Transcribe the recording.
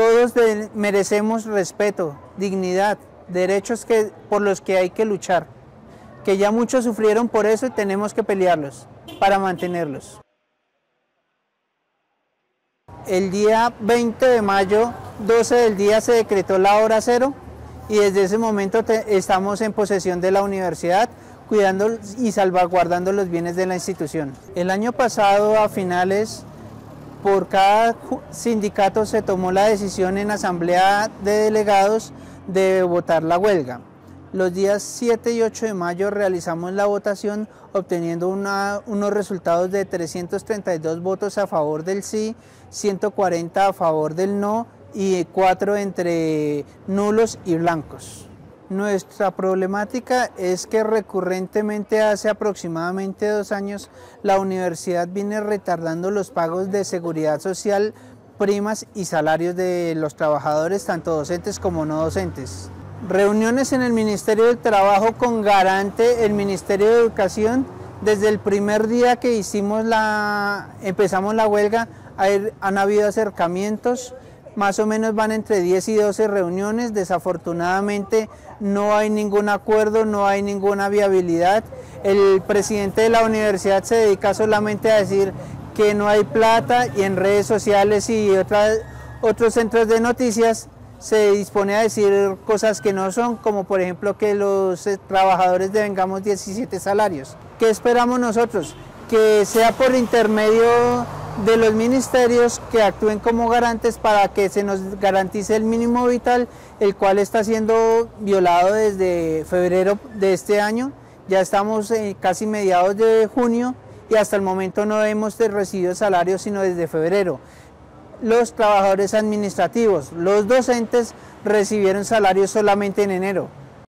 Todos merecemos respeto, dignidad, derechos por los que hay que luchar, que ya muchos sufrieron por eso y tenemos que pelearlos para mantenerlos. El día 20 de mayo, 12 del día, se decretó la hora cero y desde ese momento estamos en posesión de la universidad, cuidando y salvaguardando los bienes de la institución. El año pasado, a finales, por cada sindicato se tomó la decisión en asamblea de delegados de votar la huelga. Los días 7 y 8 de mayo realizamos la votación, obteniendo unos resultados de 332 votos a favor del sí, 140 a favor del no y 4 entre nulos y blancos. Nuestra problemática es que recurrentemente hace aproximadamente 2 años la universidad viene retardando los pagos de seguridad social, primas y salarios de los trabajadores, tanto docentes como no docentes. Reuniones en el Ministerio del Trabajo con Garante, el Ministerio de Educación. Desde el primer día que empezamos la huelga han habido acercamientos, más o menos van entre 10 y 12 reuniones. Desafortunadamente no hay ningún acuerdo, no hay ninguna viabilidad. El presidente de la universidad se dedica solamente a decir que no hay plata y en redes sociales y otros centros de noticias se dispone a decir cosas que no son, como por ejemplo que los trabajadores devengamos 17 salarios. ¿Qué esperamos nosotros? Que sea por intermedio de los ministerios que actúen como garantes para que se nos garantice el mínimo vital, el cual está siendo violado desde febrero de este año. Ya estamos casi mediados de junio y hasta el momento no hemos recibido salarios sino desde febrero. Los trabajadores administrativos, los docentes, recibieron salarios solamente en enero.